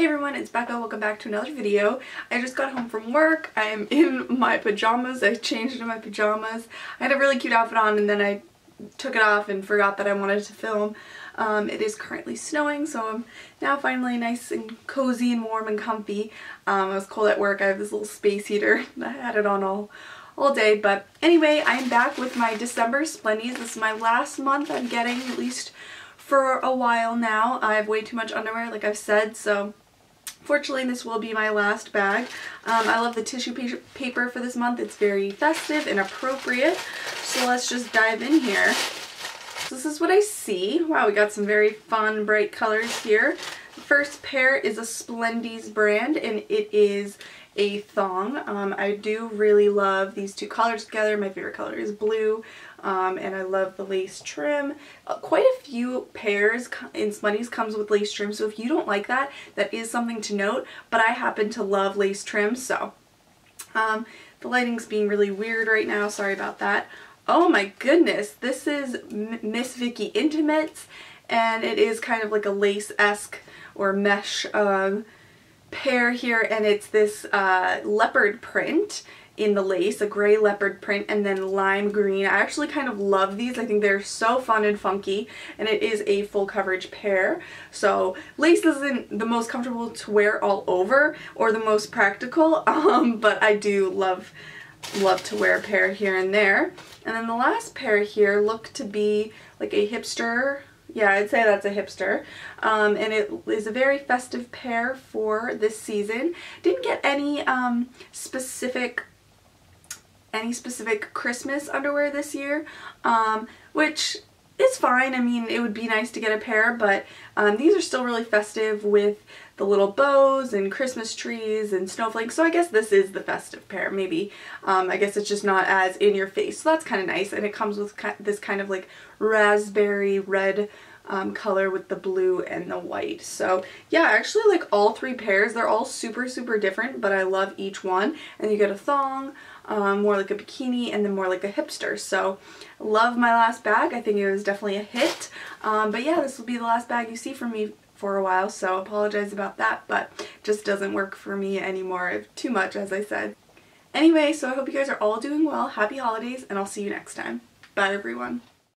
Hey everyone, it's Becca. Welcome back to another video. I just got home from work. I am in my pajamas. I changed into my pajamas. I had a really cute outfit on and then I took it off and forgot that I wanted to film. It is currently snowing, so I'm now finally nice and cozy and warm and comfy. I was cold at work. I have this little space heater. I had it on all day, but anyway, I'm back with my December Splendies. This is my last month I'm getting, at least for a while now. I have way too much underwear, like I've said, so fortunately this will be my last bag. I love the tissue paper for this month. It's very festive and appropriate, so let's just dive in here. So this is what I see. Wow, we got some very fun, bright colors here. The first pair is a Splendies brand, and it is a thong. I do really love these two colors together. My favorite color is blue, and I love the lace trim. Quite a few pairs in Splendies comes with lace trim, so if you don't like that, that is something to note, but I happen to love lace trim, so. The lighting's being really weird right now, sorry about that. Oh my goodness, this is Miss Vicky Intimates, and it is kind of like a lace-esque or mesh pair here, and it's this leopard print in the lace, a gray leopard print, and then lime green. I actually kind of love these. I think they're so fun and funky, and it is a full coverage pair. So lace isn't the most comfortable to wear all over or the most practical, but I do love to wear a pair here and there. And then the last pair here look to be like a hipster. Yeah, I'd say that's a hipster, and it is a very festive pair for this season. Didn't get any specific Christmas underwear this year, which is fine. I mean, it would be nice to get a pair, but these are still really festive with the little bows and Christmas trees and snowflakes, so I guess this is the festive pair, maybe. I guess it's just not as in your face, so that's kind of nice, and it comes with this kind of like raspberry red color with the blue and the white. So yeah, actually like all three pairs, they're all super different, but I love each one. And you get a thong, more like a bikini, and then more like a hipster. So love my last bag. I think it was definitely a hit, but yeah, this will be the last bag you see from me for a while, so apologize about that, but just doesn't work for me anymore. Too much, as I said. Anyway, so I hope you guys are all doing well. Happy holidays, and I'll see you next time. Bye everyone.